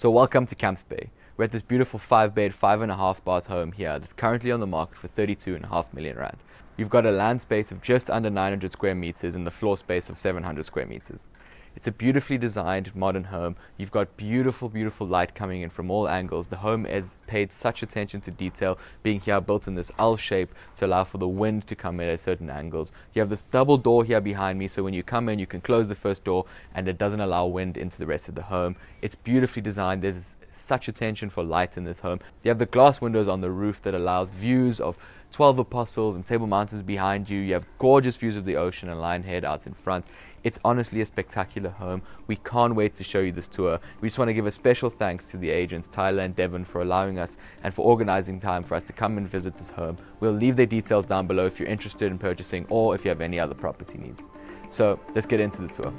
So welcome to Camps Bay. We're at this beautiful 5-bed, 5.5-bath home here that's currently on the market for 32.5 million rand. You've got a land space of just under 900 square meters and the floor space of 700 square meters. It's a beautifully designed modern home. You've got beautiful, beautiful light coming in from all angles. The home has paid such attention to detail, being here built in this L shape to allow for the wind to come in at certain angles. You have this double door here behind me, so when you come in, you can close the first door and it doesn't allow wind into the rest of the home. It's beautifully designed. There's such attention for light in this home. You have the glass windows on the roof that allows views of 12 Apostles and Table Mountains behind you. You have gorgeous views of the ocean and Lion's Head out in front. It's honestly a spectacular home. We can't wait to show you this tour. We just want to give a special thanks to the agents, Tyler and Devon, for allowing us and for organizing time for us to come and visit this home. We'll leave their details down below if you're interested in purchasing or if you have any other property needs. So let's get into the tour.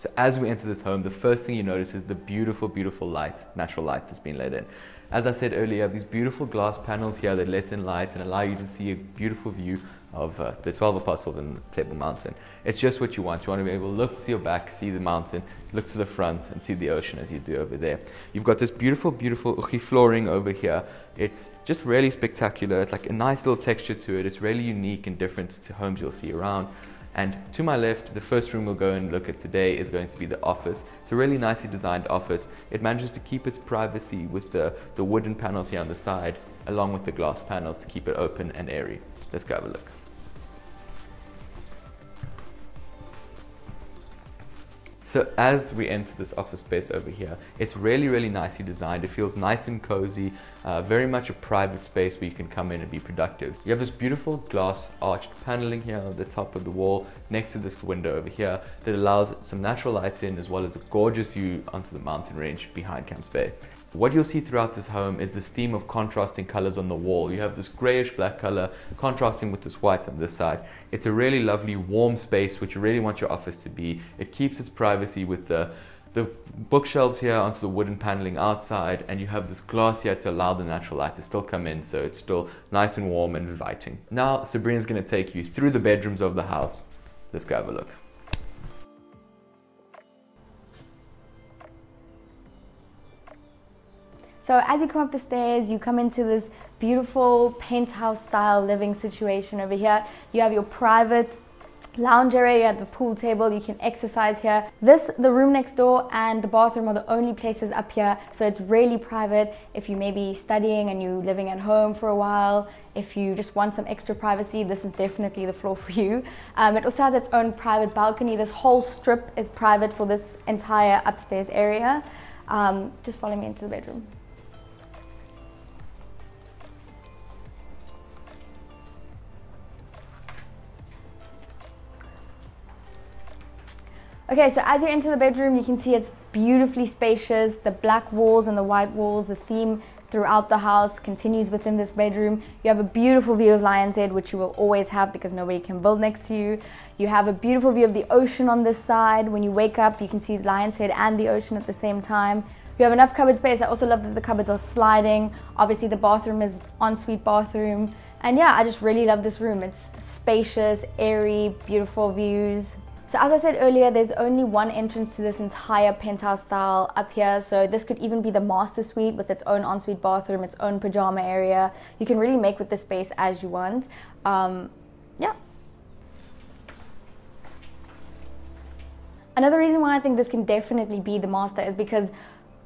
So as we enter this home, the first thing you notice is the beautiful, beautiful light, natural light that's been let in. As I said earlier, you have these beautiful glass panels here that let in light and allow you to see a beautiful view of the 12 Apostles and Table Mountain. It's just what you want. You want to be able to look to your back, see the mountain, look to the front and see the ocean as you do over there. You've got this beautiful, beautiful uchi flooring over here. It's just really spectacular. It's like a nice little texture to it. It's really unique and different to homes you'll see around. And to my left, the first room we'll go and look at today is going to be the office. It's a really nicely designed office. It manages to keep its privacy with the wooden panels here on the side, along with the glass panels to keep it open and airy. Let's go have a look. So as we enter this office space over here, it's really, really nicely designed. It feels nice and cozy, very much a private space where you can come in and be productive. You have this beautiful glass arched paneling here on the top of the wall next to this window over here that allows some natural light in, as well as a gorgeous view onto the mountain range behind Camps Bay. What you'll see throughout this home is this theme of contrasting colors on the wall. You have this grayish black color contrasting with this white on this side. It's a really lovely warm space, which you really want your office to be. It keeps its privacy with the bookshelves here onto the wooden paneling outside, and you have this glass here to allow the natural light to still come in, so it's still nice and warm and inviting. Now Sabrina's going to take you through the bedrooms of the house. Let's go have a look. So as you come up the stairs, you come into this beautiful penthouse style living situation over here. You have your private lounge area, you have the pool table, you can exercise here. The room next door and the bathroom are the only places up here, so it's really private. If you may be studying and you're living at home for a while, if you just want some extra privacy, this is definitely the floor for you. It also has its own private balcony. This whole strip is private for this entire upstairs area. Just follow me into the bedroom. Okay, so as you enter the bedroom, you can see it's beautifully spacious. The black walls and the white walls, the theme throughout the house continues within this bedroom. You have a beautiful view of Lion's Head, which you will always have because nobody can build next to you. You have a beautiful view of the ocean on this side. When you wake up, you can see Lion's Head and the ocean at the same time. You have enough cupboard space. I also love that the cupboards are sliding. Obviously, the bathroom is ensuite bathroom. And yeah, I just really love this room. It's spacious, airy, beautiful views. So as I said earlier, there's only one entrance to this entire penthouse style up here. So this could even be the master suite with its own ensuite bathroom, its own pajama area. You can really make with the space as you want. Yeah. Another reason why I think this can definitely be the master is because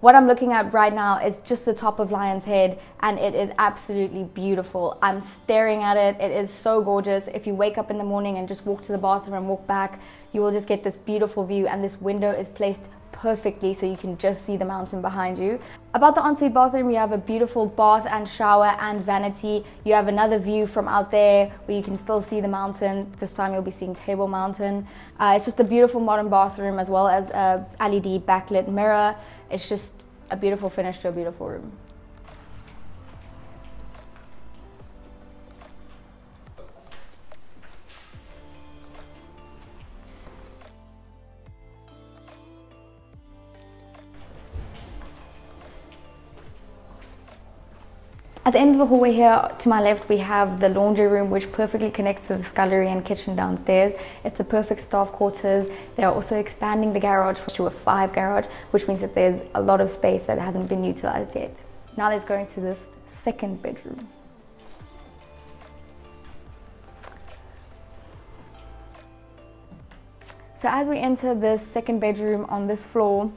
What I'm looking at right now is just the top of Lion's Head, and it is absolutely beautiful. I'm staring at it. It is so gorgeous. If you wake up in the morning and just walk to the bathroom and walk back, you will just get this beautiful view, and this window is placed perfectly so you can just see the mountain behind you. About the ensuite bathroom, you have a beautiful bath and shower and vanity. You have another view from out there where you can still see the mountain. This time you'll be seeing Table Mountain. It's just a beautiful modern bathroom, as well as a LED backlit mirror. It's just a beautiful finish to a beautiful room. At the end of the hallway here, to my left, we have the laundry room, which perfectly connects to the scullery and kitchen downstairs. It's the perfect staff quarters. They are also expanding the garage to a 5 garage, which means that there's a lot of space that hasn't been utilized yet. Now let's go into this second bedroom. So as we enter this second bedroom on this floor,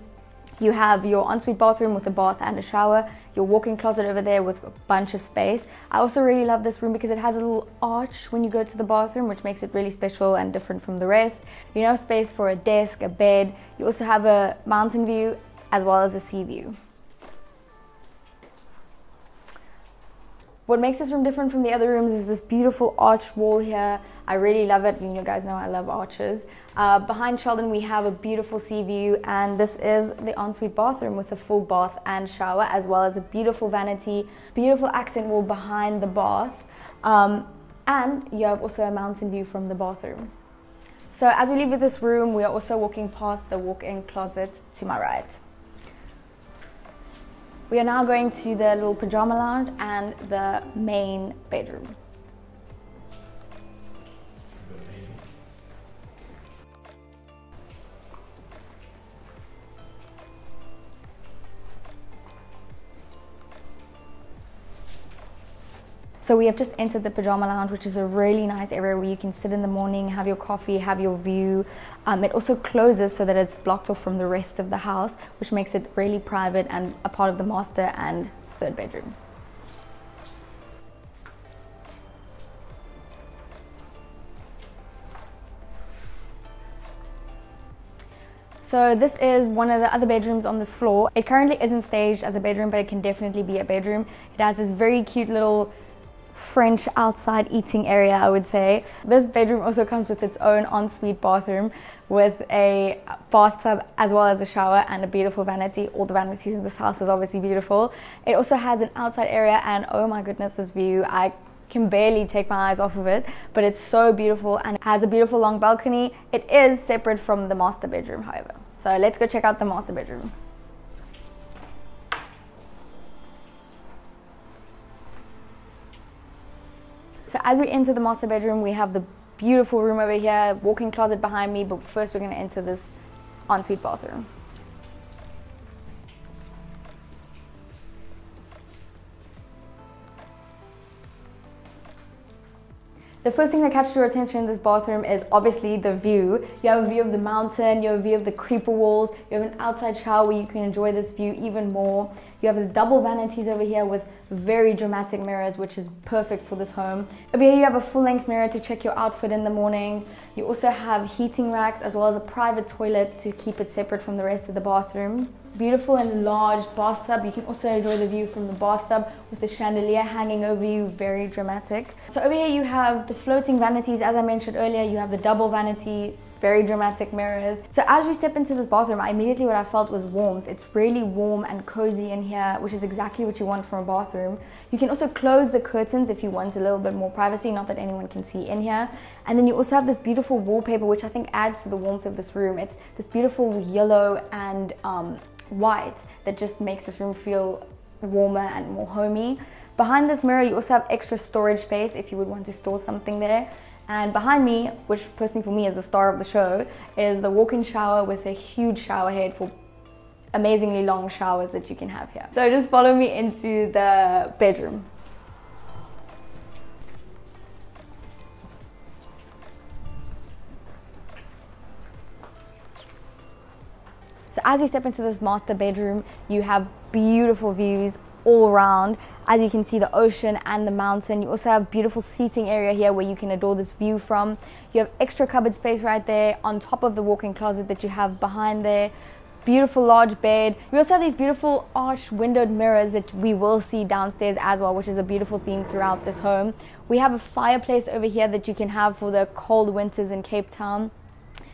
you have your ensuite bathroom with a bath and a shower, your walk-in closet over there with a bunch of space. I also really love this room because it has a little arch when you go to the bathroom, which makes it really special and different from the rest. You have space for a desk, a bed. You also have a mountain view as well as a sea view. What makes this room different from the other rooms is this beautiful arch wall here. I really love it. You guys know I love arches. Behind Sheldon, we have a beautiful sea view, and this is the ensuite bathroom with a full bath and shower, as well as a beautiful vanity, beautiful accent wall behind the bath, and you have also a mountain view from the bathroom. So as we leave this room, we are also walking past the walk-in closet to my right. We are now going to the little pajama lounge and the main bedroom. So we have just entered the pajama lounge, which is a really nice area where you can sit in the morning, have your coffee, have your view. It also closes so that it's blocked off from the rest of the house, which makes it really private and a part of the master and third bedroom. So this is one of the other bedrooms on this floor. It currently isn't staged as a bedroom, but it can definitely be a bedroom. It has this very cute little French outside eating area, I would say. This bedroom also comes with its own ensuite bathroom with a bathtub as well as a shower and a beautiful vanity. All the vanities in this house is obviously beautiful. It also has an outside area, and oh my goodness, this view, I can barely take my eyes off of it, but it's so beautiful and has a beautiful long balcony. It is separate from the master bedroom, however. So let's go check out the master bedroom. So as we enter the master bedroom, we have the beautiful room over here, walk-in closet behind me, but first we're going to enter this ensuite bathroom. The first thing that catches your attention in this bathroom is obviously the view. You have a view of the mountain, you have a view of the creeper walls, you have an outside shower where you can enjoy this view even more. You have the double vanities over here with very dramatic mirrors, which is perfect for this home. Over here you have a full-length mirror to check your outfit in the morning. You also have heating racks as well as a private toilet to keep it separate from the rest of the bathroom. Beautiful and large bathtub. You can also enjoy the view from the bathtub with the chandelier hanging over you, very dramatic. So over here you have the floating vanities. As I mentioned earlier, you have the double vanity, very dramatic mirrors. So as you step into this bathroom, immediately what I felt was warmth. It's really warm and cozy in here, which is exactly what you want from a bathroom. You can also close the curtains if you want a little bit more privacy, not that anyone can see in here. And then you also have this beautiful wallpaper, which I think adds to the warmth of this room. It's this beautiful yellow and white that just makes this room feel warmer and more homey. Behind this mirror you also have extra storage space if you would want to store something there. And behind me, which personally for me is the star of the show, is the walk-in shower with a huge shower head for amazingly long showers that you can have here. So just follow me into the bedroom. as you step into this master bedroom, you have beautiful views all around. As you can see, the ocean and the mountain. You also have beautiful seating area here where you can adore this view from. You have extra cupboard space right there on top of the walk-in closet that you have behind there. Beautiful large bed. We also have these beautiful arch windowed mirrors that we will see downstairs as well, which is a beautiful theme throughout this home. We have a fireplace over here that you can have for the cold winters in Cape Town.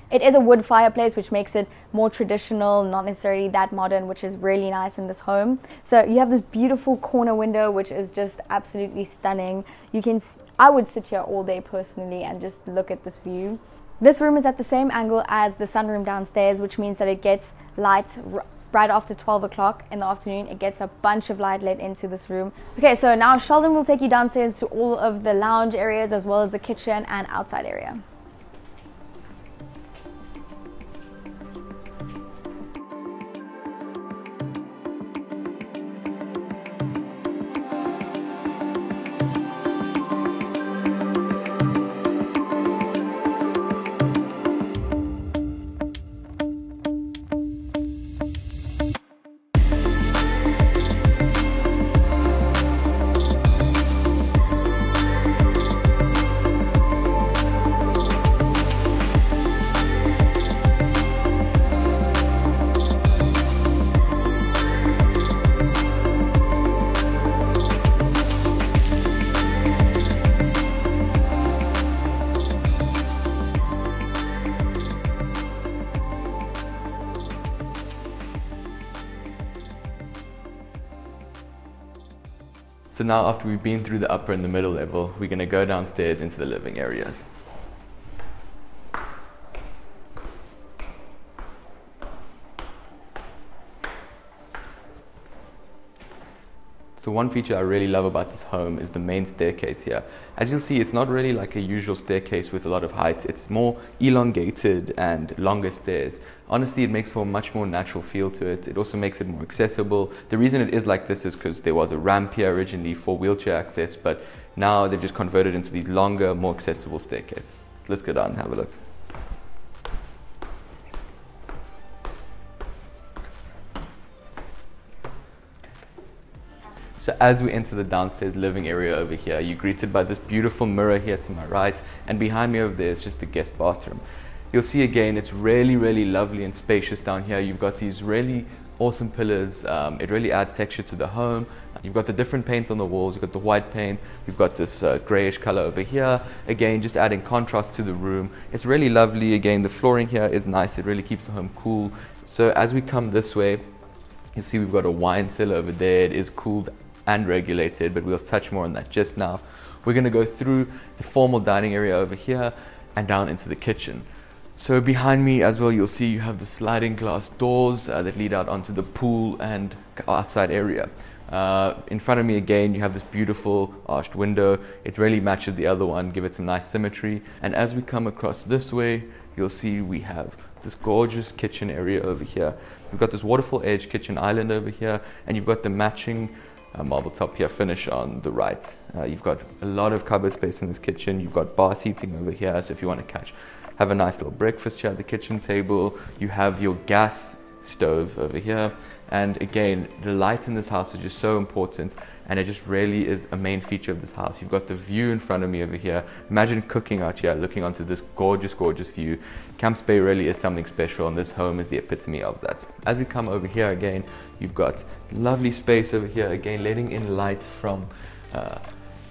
It is a wood fireplace, which makes it more traditional, not necessarily that modern, which is really nice in this home. So you have this beautiful corner window, which is just absolutely stunning. You can, I would sit here all day personally and just look at this view. This room is at the same angle as the sunroom downstairs, which means that it gets light right after 12 o'clock in the afternoon. It gets a bunch of light let into this room. Okay, so now Sheldon will take you downstairs to all of the lounge areas as well as the kitchen and outside area. So now after we've been through the upper and the middle level, we're going to go downstairs into the living areas. So one feature I really love about this home is the main staircase here. As you'll see, it's not really like a usual staircase with a lot of heights. It's more elongated and longer stairs. Honestly, it makes for a much more natural feel to it. It also makes it more accessible. The reason it is like this is because there was a ramp here originally for wheelchair access, but now they've just converted into these longer, more accessible staircases. Let's go down and have a look. So as we enter the downstairs living area over here, you're greeted by this beautiful mirror here to my right, and behind me over there is just the guest bathroom. You'll see again, it's really, really lovely and spacious down here. You've got these really awesome pillars. It really adds texture to the home. You've got the different paints on the walls. You've got the white paints. You've got this grayish color over here. Again, just adding contrast to the room. It's really lovely. Again, the flooring here is nice. It really keeps the home cool. So as we come this way, you'll see we've got a wine cellar over there. It is cooled and regulated, but we'll touch more on that just now. We're going to go through the formal dining area over here and down into the kitchen. So behind me as well, you'll see you have the sliding glass doors that lead out onto the pool and outside area. In front of me again, you have this beautiful arched window. It really matches the other one, give it some nice symmetry. And as we come across this way, you'll see we have this gorgeous kitchen area over here. We've got this waterfall edge kitchen island over here, and you've got the matching marble top here finish on the right. You've got a lot of cupboard space in this kitchen. You've got bar seating over here, so if you want to have a nice little breakfast here at the kitchen table. You have your gas stove over here, and again, the light in this house is just so important, and it just really is a main feature of this house. You've got the view in front of me over here. Imagine cooking out here, looking onto this gorgeous, gorgeous view. Camps Bay really is something special, and this home is the epitome of that. As we come over here again, you've got lovely space over here, again letting in light from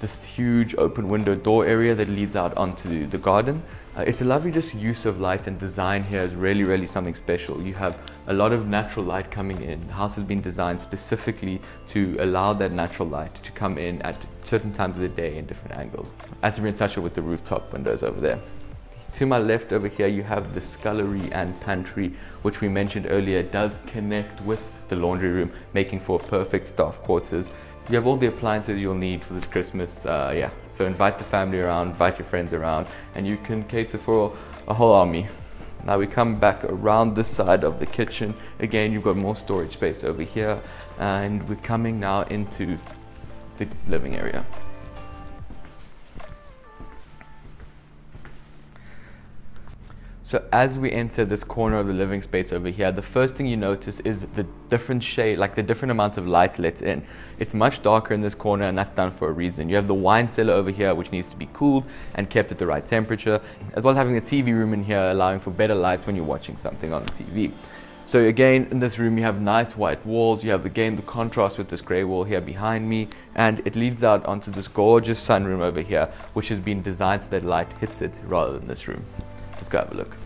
this huge open window door area that leads out onto the garden. It's a lovely just use of light, and design here is really, really something special. You have a lot of natural light coming in. The house has been designed specifically to allow that natural light to come in at certain times of the day in different angles. As we're in touch with the rooftop windows over there. To my left over here, you have the scullery and pantry, which we mentioned earlier does connect with the laundry room, making for perfect staff quarters. You have all the appliances you'll need for this Christmas, so invite the family around, invite your friends around, and you can cater for a whole army. Now we come back around this side of the kitchen. Again, you've got more storage space over here, and we're coming now into the living area. So as we enter this corner of the living space over here, the first thing you notice is the different shade, like the different amounts of light let in. It's much darker in this corner, and that's done for a reason. You have the wine cellar over here, which needs to be cooled and kept at the right temperature, as well as having a TV room in here, allowing for better lights when you're watching something on the TV. So again, in this room you have nice white walls, you have again the contrast with this grey wall here behind me, and it leads out onto this gorgeous sunroom over here, which has been designed so that light hits it rather than this room. Let's go have a look.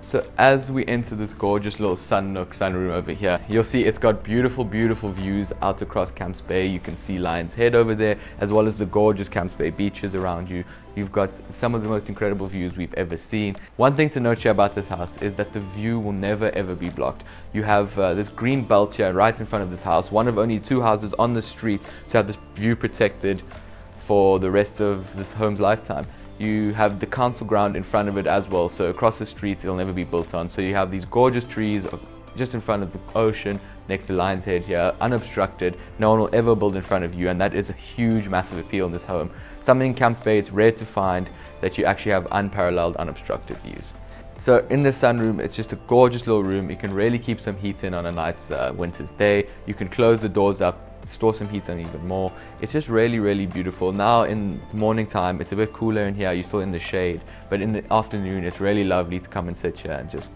So as we enter this gorgeous little sun nook, sunroom over here, you'll see it's got beautiful, beautiful views out across Camps Bay. You can see Lion's Head over there, as well as the gorgeous Camps Bay beaches around you. You've got some of the most incredible views we've ever seen. One thing to note here about this house is that the view will never ever be blocked. You have this green belt here right in front of this house, one of only two houses on the street to have this view protected for the rest of this home's lifetime. You have the council ground in front of it as well, so across the street it'll never be built on. So you have these gorgeous trees just in front of the ocean, next to Lion's Head here, unobstructed. No one will ever build in front of you, and that is a huge, massive appeal in this home. Something in Camps Bay, it's rare to find that you actually have unparalleled, unobstructed views. So in the sunroom, it's just a gorgeous little room. You can really keep some heat in on a nice winter's day. You can close the doors up, store some heat and even more. It's just really, really beautiful. Now in the morning time, it's a bit cooler in here, you're still in the shade, but in the afternoon, it's really lovely to come and sit here and just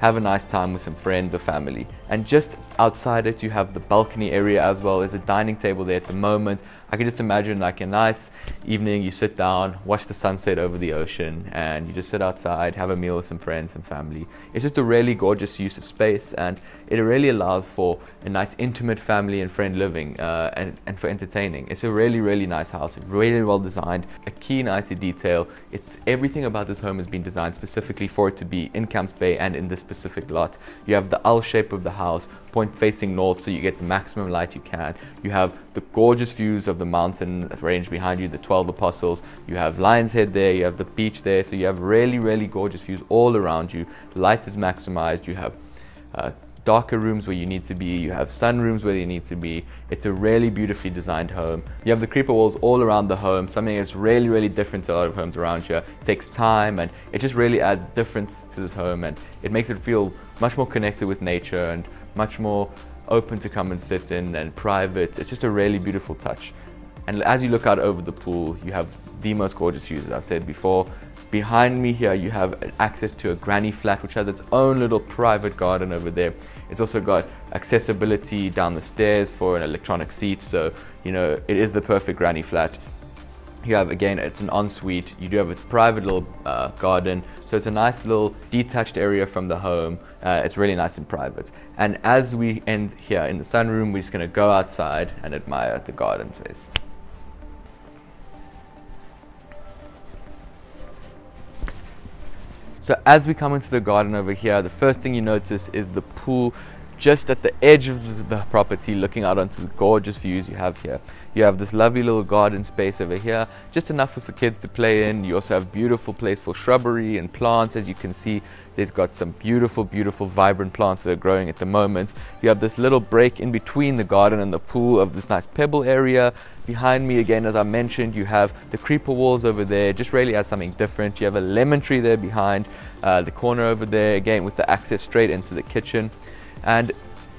have a nice time with some friends or family. And just outside it, you have the balcony area as well. There's a dining table there at the moment. I can just imagine like a nice evening, you sit down, watch the sunset over the ocean, and you just sit outside, have a meal with some friends and family. It's just a really gorgeous use of space, and it really allows for a nice intimate family and friend living and for entertaining. It's a really, really nice house. It's really well designed, a keen eye to detail. It's everything about this home has been designed specifically for it to be in Camps Bay and in this specific lot. You have the L shape of the house, point facing north, so you get the maximum light you can. You have the gorgeous views of the mountain range behind you, the 12 Apostles. You have Lion's Head there, you have the beach there, so you have really, really gorgeous views all around you. Light is maximized. You have darker rooms where you need to be, you have sun rooms where you need to be. It's a really beautifully designed home. You have the creeper walls all around the home, something that's really, really different to a lot of homes around here. It takes time, and it just really adds difference to this home, and it makes it feel much more connected with nature and much more open to come and sit in and private. It's just a really beautiful touch. And as you look out over the pool, you have the most gorgeous views, as I've said before. Behind me here, you have access to a granny flat, which has its own little private garden over there. It's also got accessibility down the stairs for an electronic seat. So, you know, it is the perfect granny flat. You have, again, it's an ensuite. You do have its private little garden. So it's a nice little detached area from the home. It's really nice and private. And as we end here in the sunroom, we're just gonna go outside and admire the garden space. So as we come into the garden over here, the first thing you notice is the pool just at the edge of the property, looking out onto the gorgeous views you have here. You have this lovely little garden space over here, just enough for the kids to play in. You also have beautiful place for shrubbery and plants. As you can see, there's got some beautiful, beautiful, vibrant plants that are growing at the moment. You have this little break in between the garden and the pool of this nice pebble area. Behind me, again, as I mentioned, you have the creeper walls over there, just really adds something different. You have a lemon tree there behind the corner over there, again, with the access straight into the kitchen. And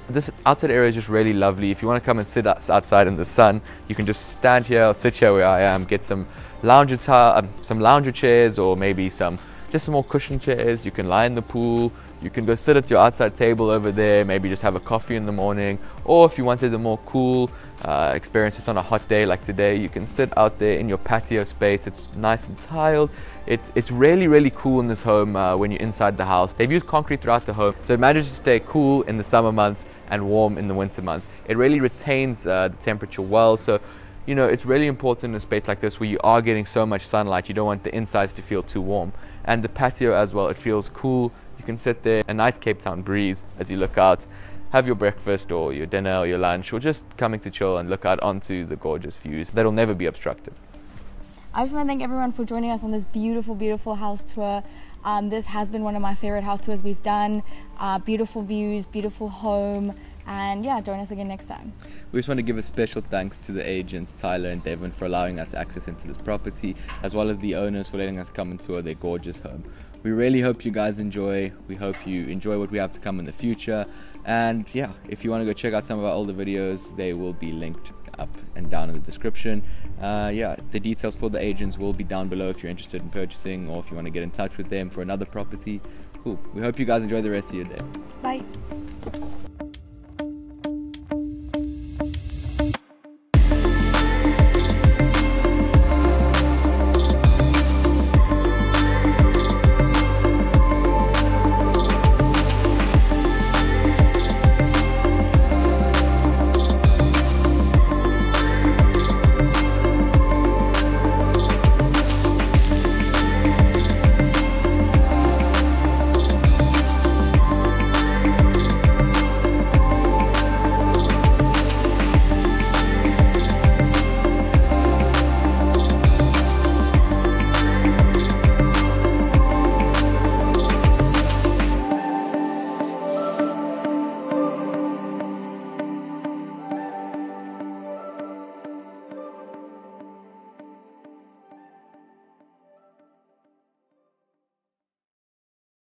this outside area is just really lovely. If you want to come and sit outside in the sun, you can just stand here or sit here where I am, get some lounger chairs, or maybe just some more cushion chairs. You can lie in the pool. You can go sit at your outside table over there, maybe just have a coffee in the morning. Or if you wanted a more cool experience just on a hot day like today, you can sit out there in your patio space. It's nice and tiled. It's really, really cool in this home when you're inside the house. They've used concrete throughout the home, so it manages to stay cool in the summer months and warm in the winter months. It really retains the temperature well. So, you know, it's really important in a space like this where you are getting so much sunlight. You don't want the insides to feel too warm. And the patio as well, it feels cool. You can sit there, a nice Cape Town breeze as you look out, have your breakfast or your dinner or your lunch, or just coming to chill and look out onto the gorgeous views that'll never be obstructed. I just want to thank everyone for joining us on this beautiful, beautiful house tour. This has been one of my favorite house tours we've done. Beautiful views, beautiful home. And yeah, join us again next time. We just want to give a special thanks to the agents, Tyler and Devon, for allowing us access into this property, as well as the owners for letting us come and tour their gorgeous home. We really hope you guys enjoy. We hope you enjoy what we have to come in the future. And yeah, if you want to go check out some of our older videos, they will be linked up and down in the description. Yeah, the details for the agents will be down below if you're interested in purchasing or if you want to get in touch with them for another property. Cool. We hope you guys enjoy the rest of your day. Bye.